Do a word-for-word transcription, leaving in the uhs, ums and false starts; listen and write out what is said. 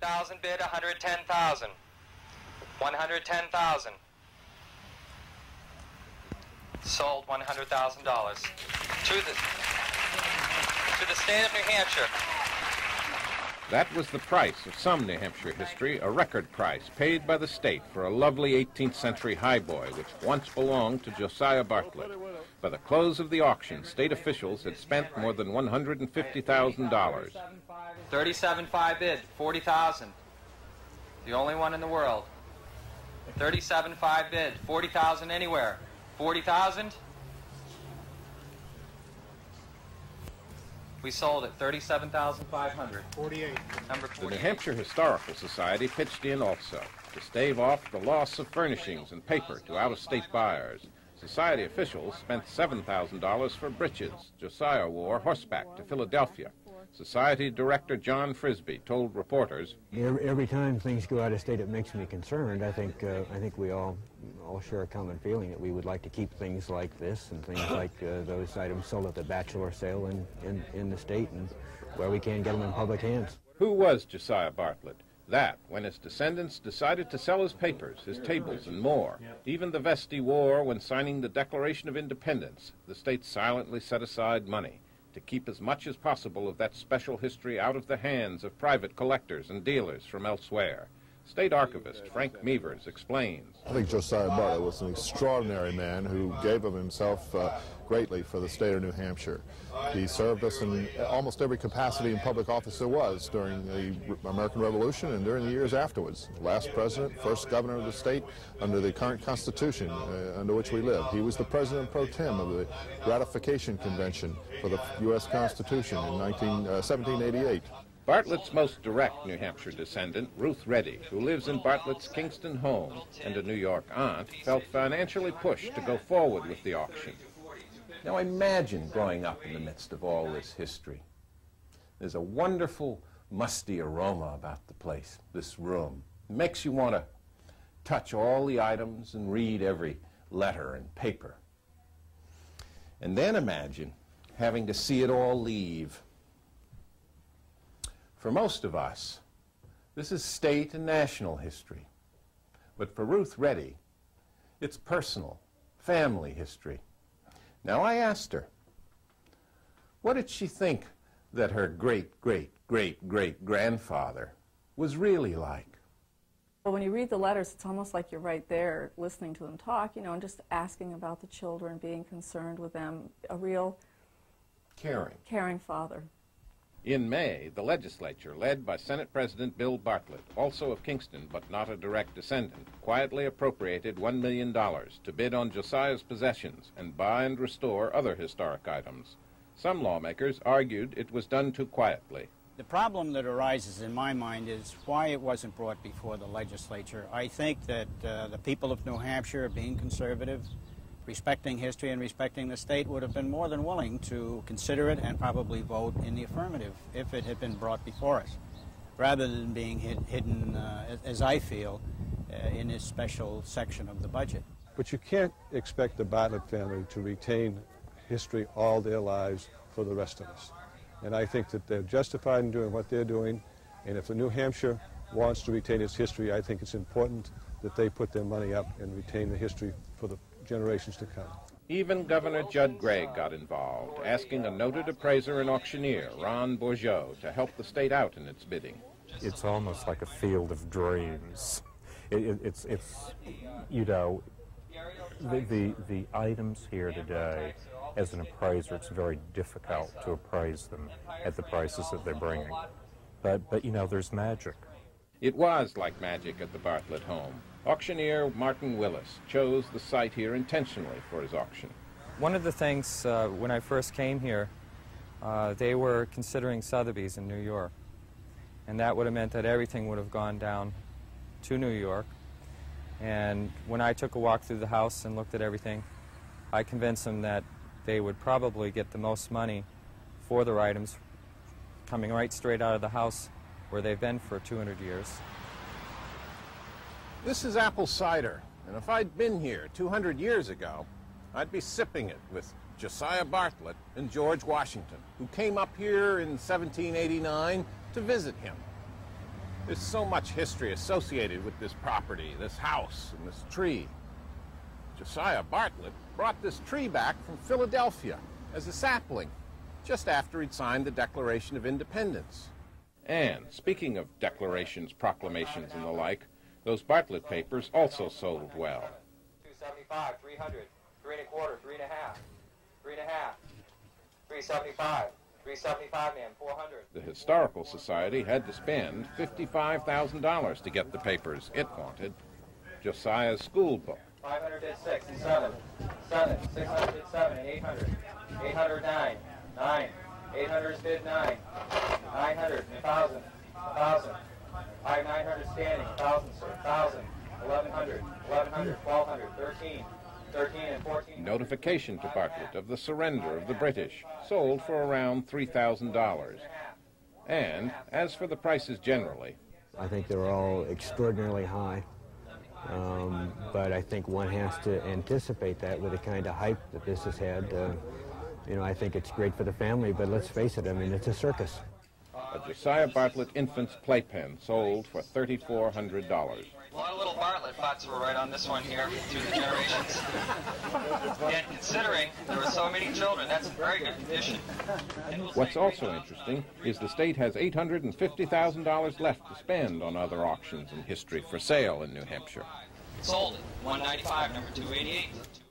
one hundred thousand bid, one hundred ten thousand. one hundred ten thousand. Sold one hundred thousand dollars to the to the state of New Hampshire. That was the price of some New Hampshire history, a record price paid by the state for a lovely eighteenth century highboy which once belonged to Josiah Bartlett. By the close of the auction, state officials had spent more than one hundred fifty thousand dollars. thirty-seven five bid, forty thousand. The only one in the world. thirty-seven five bid, forty thousand anywhere. forty thousand. We sold at thirty-seven thousand five hundred. forty-eight. Number forty-eight. The New Hampshire Historical Society pitched in also to stave off the loss of furnishings and paper to out-of-state buyers. Society officials spent seven thousand dollars for breeches Josiah wore horseback to Philadelphia. Society Director John Frisby told reporters, "Every time things go out of state, it makes me concerned. I think uh, I think we all all share a common feeling that we would like to keep things like this and things like uh, those items sold at the bachelor sale in, in, in the state and where we can get them in public hands." Who was Josiah Bartlett? That when his descendants decided to sell his papers, his tables, and more, even the vest he wore when signing the Declaration of Independence, the state silently set aside money to keep as much as possible of that special history out of the hands of private collectors and dealers from elsewhere. State archivist Frank Meavers explains. I think Josiah Bartlett was an extraordinary man who gave of himself uh, greatly for the state of New Hampshire. He served us in almost every capacity in public office there was during the American Revolution and during the years afterwards. Last president, first governor of the state under the current Constitution uh, under which we live. He was the president pro tem of the ratification convention for the U S Constitution in seventeen eighty-eight. Bartlett's most direct New Hampshire descendant, Ruth Reddy, who lives in Bartlett's Kingston home, and a New York aunt, felt financially pushed to go forward with the auction. Now imagine growing up in the midst of all this history. There's a wonderful musty aroma about the place, this room. It makes you want to touch all the items and read every letter and paper. And then imagine having to see it all leave. For most of us, this is state and national history. But for Ruth Reddy, it's personal, family history. Now I asked her, what did she think that her great-great-great-great-grandfather was really like? Well, when you read the letters, it's almost like you're right there listening to them talk, you know, and just asking about the children, being concerned with them, a real caring, caring father. In May, the legislature, led by Senate President Bill Bartlett, also of Kingston but not a direct descendant, quietly appropriated one million dollars to bid on Josiah's possessions and buy and restore other historic items. Some lawmakers argued it was done too quietly. The problem that arises in my mind is why it wasn't brought before the legislature. I think that uh, the people of New Hampshire, being conservative, respecting history and respecting the state, would have been more than willing to consider it and probably vote in the affirmative if it had been brought before us, rather than being hid, hidden, uh, as I feel, uh, in this special section of the budget. But you can't expect the Bartlett family to retain history all their lives for the rest of us. And I think that they're justified in doing what they're doing, and if the New Hampshire wants to retain its history, I think it's important that they put their money up and retain the history for the generations to come. Even Governor Judd Gregg got involved, asking a noted appraiser and auctioneer, Ron Bourgeois, to help the state out in its bidding. It's almost like a field of dreams. It, it, it's, it's, you know, the, the, the items here today, as an appraiser, it's very difficult to appraise them at the prices that they're bringing. But, but you know, there's magic. It was like magic at the Bartlett home. Auctioneer Martin Willis chose the site here intentionally for his auction. One of the things uh, when I first came here, uh, they were considering Sotheby's in New York. And that would have meant that everything would have gone down to New York. And when I took a walk through the house and looked at everything, I convinced them that they would probably get the most money for their items coming right straight out of the house where they've been for two hundred years. This is apple cider, and if I'd been here two hundred years ago, I'd be sipping it with Josiah Bartlett and George Washington, who came up here in seventeen eighty-nine to visit him. There's so much history associated with this property, this house, and this tree. Josiah Bartlett brought this tree back from Philadelphia as a sapling, just after he'd signed the Declaration of Independence. And speaking of declarations, proclamations, and the like, those Bartlett papers also sold well. two seventy-five, three hundred, three and a quarter, three and a half, three and a half, three seventy-five, three seventy-five, man, four hundred. The Historical Society had to spend fifty-five thousand dollars to get the papers it wanted. Josiah's school book. five hundred did six and seven, seven, six hundred did seven and eight hundred, eight hundred nine, nine, eight hundred did nine, nine hundred, one thousand, one thousand, five nine hundred standing, one thousand, sir, one thousand, eleven hundred, eleven hundred, twelve hundred, thirteen, thirteen and fourteen. Notification to Bartlett of the surrender of the British, sold for around three thousand dollars. And as for the prices generally, I think they're all extraordinarily high. Um, but I think one has to anticipate that with the kind of hype that this has had. Uh, you know, I think it's great for the family, but let's face it, I mean, it's a circus. A Josiah Bartlett infant's playpen sold for three thousand four hundred dollars. A lot of little Bartlett pots were right on this one here through the generations. And considering there were so many children, that's a very good condition. What's also interesting is the state has eight hundred fifty thousand dollars left to spend on other auctions in history for sale in New Hampshire. Sold it, one ninety-five, number two eighty-eight.